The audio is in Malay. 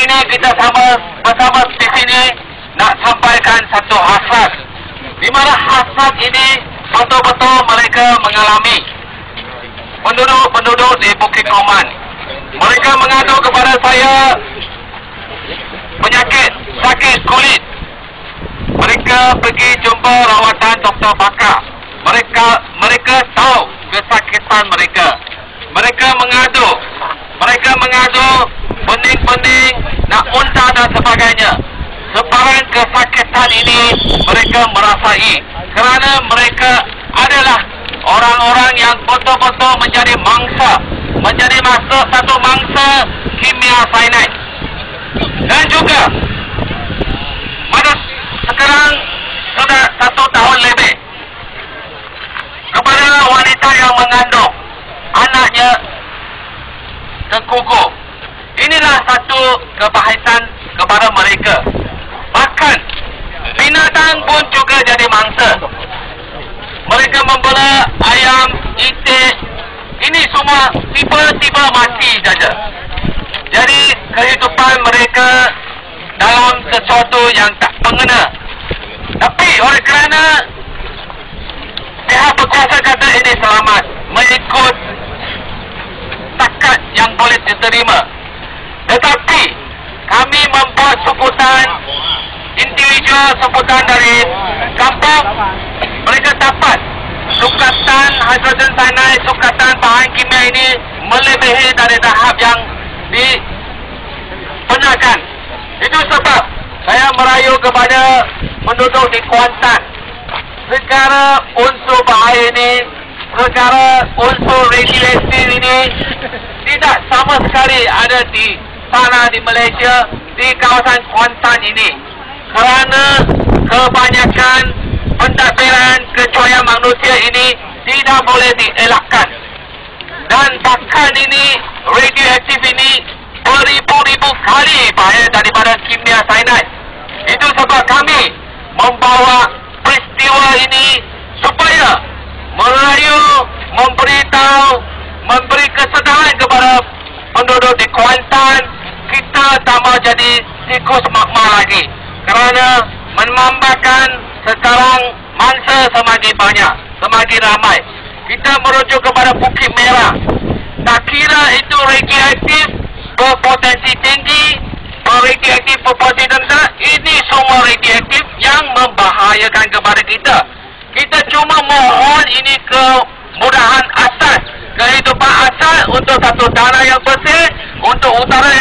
Hari ini kita bersama di sini nak sampaikan satu hasrat, di mana hasrat ini betul-betul mereka mengalami. Penduduk-penduduk di Bukit Koman, mereka mengadu kepada saya penyakit, sakit kulit. Mereka pergi jumpa rawatan doktor pakar. Mereka tahu kesakitan mereka. Mereka mengadu bening-bening, nak unta dan sebagainya. Sebarang kesakitan ini mereka merasai kerana mereka adalah orang-orang yang betul-betul menjadi mangsa, satu mangsa kimia sainai. Dan juga pada sekarang sudah 1 tahun lebih kepada wanita yang mengandung anaknya terkugur. Inilah satu kebahasan kepada mereka. Bahkan binatang pun juga jadi mangsa. Mereka membela ayam, itik. Ini semua tiba-tiba mati saja. Jadi kehidupan mereka dalam sesuatu yang tak mengena. Tapi oleh kerana pihak berkuasa kata ini selamat mengikut takat yang boleh diterima, tetapi kami membuat sebutan individu, sebutan dari kampung. Mereka dapat sukatan hidrogen cyanide, sukatan bahan kimia ini melebihi dari tahap yang dibenarkan. Itu sebab saya merayu kepada penduduk di Kuantan, secara unsur bahaya ini, secara unsur regulasi ini tidak sama sekali ada di tanah di Malaysia, di kawasan Kuantan ini, kerana kebanyakan pentadbiran kecuaian manusia ini tidak boleh dielakkan. Dan bahkan ini radioaktif ini beribu-ribu kali bahaya daripada kimia sainai. Itu sebab kami membawa peristiwa ini supaya merayu, memberitahu, memberi kesedaran kepada penduduk di Kuantan. Kita tak mau jadi tikus makmal lagi, kerana menambahkan sekarang mangsa semakin banyak, semakin ramai. Kita merujuk kepada Bukit Merah. Tak kira itu radioaktif berpotensi tinggi, radioaktif berpotensi rendah, ini semua radioaktif yang membahayakan kepada kita. Kita cuma mohon ini kemudahan asas, kehidupan asas untuk satu tanah yang bersih, untuk udara